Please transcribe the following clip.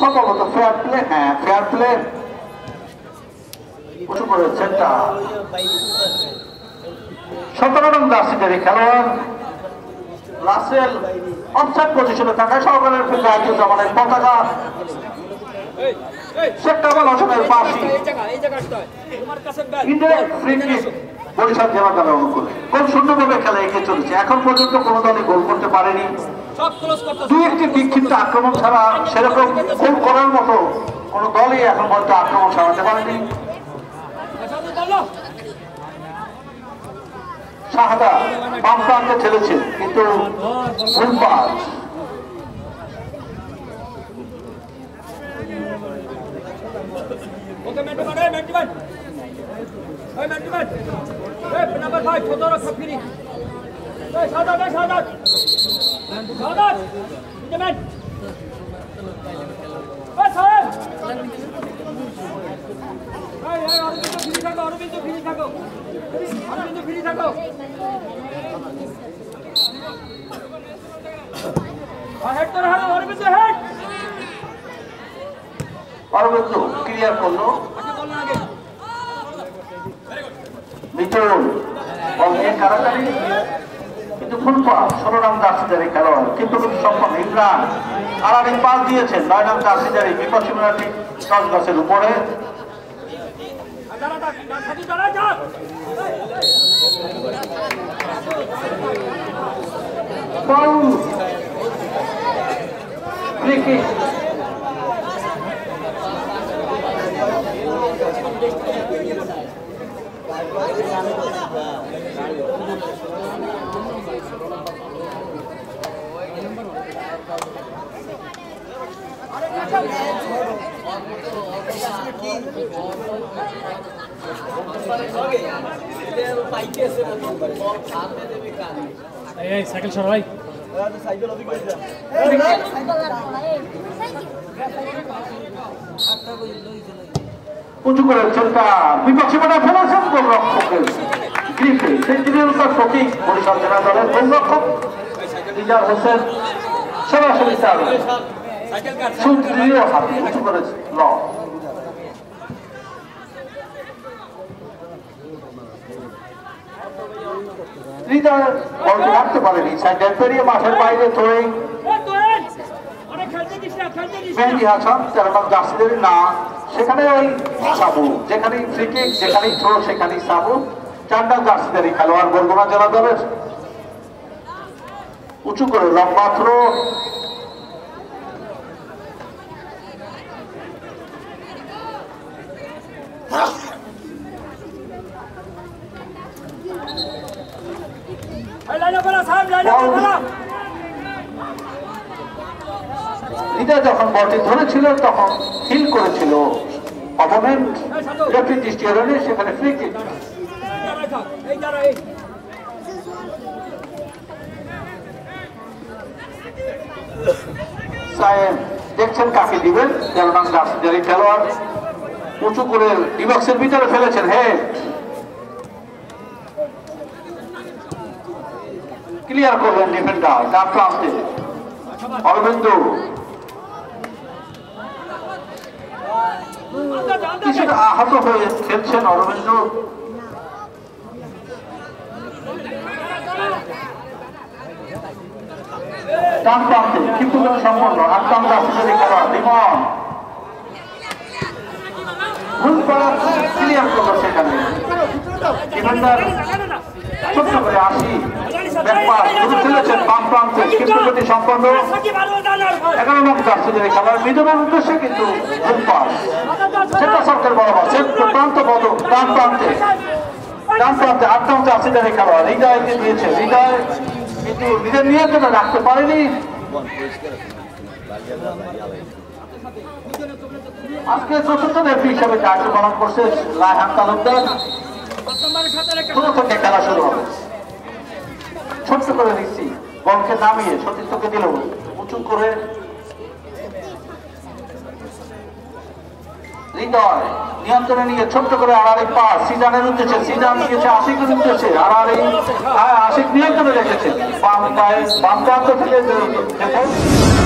সম্ভবত fair play, হ্যাঁ fair play উঁচু করেছেন তা ১৭ নং জার্সিধারী খেলোয়াড় রাসেল অফসাইড পজিশনে থাকায় সহকারের ফিল্ডার জামানের পতাকা সেক্টর বল অসমের পাশে ইন্ডিয়ান ফ্রি কিক বরিশাল জেলা দলের অনুকূলে গোল শূন্যভাবে খেলা এগিয়ে চলেছে। এখন পর্যন্ত কোনো দলই গোল করতে পারেনি। দুই একটি বিক্ষিপ্ত আক্রমণ ছাড়া সেরকম গোল করার মতো কোনো দলই এখন পর্যন্ত আক্রমণ সারাতে পারেনি। শাহাদা বাম প্রান্তে খেলেছে কিন্তু অরবিন্দ ক্লিয়ার করলো কারাকারি কিন্তু ফুটবল ১৬ নং জার্সিধারী খেলোয়াড় কিন্তু সম্পন্ন ইমরান আলামিন পাস দিয়েছেন ৯ নং জার্সিধারী বিপক্ষ সীমানাটি ১০ গাছের উপরে। साइकिल छोड़ भाई साइकिल अभी উঁচু করার চিন্তা বিপক্ষে মাঠে ফেলেছেন গোলরক্ষকের গ্রিপে সেঞ্চুরিয়ানটার সঠিক বরিশাল জেলা দলের গোলরক্ষক রিজার হোসেন সরাসরি চাল সুদৃঢ় হাতে উঁচু করেছে ল রিজার বলতে রাখতে পারেনি সাইকেল পেরিয়ে মাঠের বাইরে থ্রোয়িং মেহেদি হাসান ১৩ নং জার্সিধারী না সেখানে ওই সাবু যেখানে ফ্রি কিক যেখানেই থ্রো সেখানেই সাবু ৪ নং জার্সিধারী খেলোয়াড় বরগুনা জেলা দলের উঁচু করে লম্বা থ্রো যখন বলটি ধরেছিল তখন হিল করেছিল অপোনেন্ট রেফারি দৃষ্টি এড়ালে সেখানে ফ্রি কিক দেখছেন কাকে দিবেন ১৩ নং জার্সিধারী খেলোয়াড় উঁচু করে ডিবক্সের ভিতরে ফেলেছেন। হ্যাঁ ক্লিয়ার করবেন ডিফেন্ডার ডাক প্লান্টে অরবিন্দ কিছুটা আহত হয়ে খেলছেন অরবিন্দ। ডান প্রান্তে কিন্তু সম্পন্ন আটকাম রাস্তায় খেলা বিমন ভুল করা ক্লিয়ার করলো সেখানে ডিফেন্ডার ছোট্ট করে আসি ব্যাকপাস শুরু খেলেছেন বাম প্রান্তে কিন্তু গতি সম্পন্ন ১১ নং জার্সিধারী খেলোয়াড় মৃদুমের উদ্দেশ্যে কিন্তু ভুল পাস সেটা সরকার বরাবর সে প্রান্ত বদল ডান প্রান্তে ৮ নং জার্সিধারী খেলোয়াড় হৃদয়কে দিয়েছে হৃদয় কিন্তু নিজের নিয়ন্ত্রণে রাখতে পারেনি। আজকে চতুর্থ রেফারি হিসেবে কার্য পালন করছে রায়হান তালুকদার। থেকে খেলা শুরু হবে ছোট্ট করে দিচ্ছি বলকে নামিয়ে সতীর্থকে দিল উঁচু করে হৃদয় নিয়ন্ত্রণে নিয়ে ছোট্ট করে আড়াআড়ি পাস সিজানের উদ্দেশ্যে সিজান নিয়েছে আশিকের উদ্দেশ্যে আড়াআড়ি আশিক নিয়ন্ত্রণে রেখেছে বাম পায়ে বাম প্রান্ত থেকে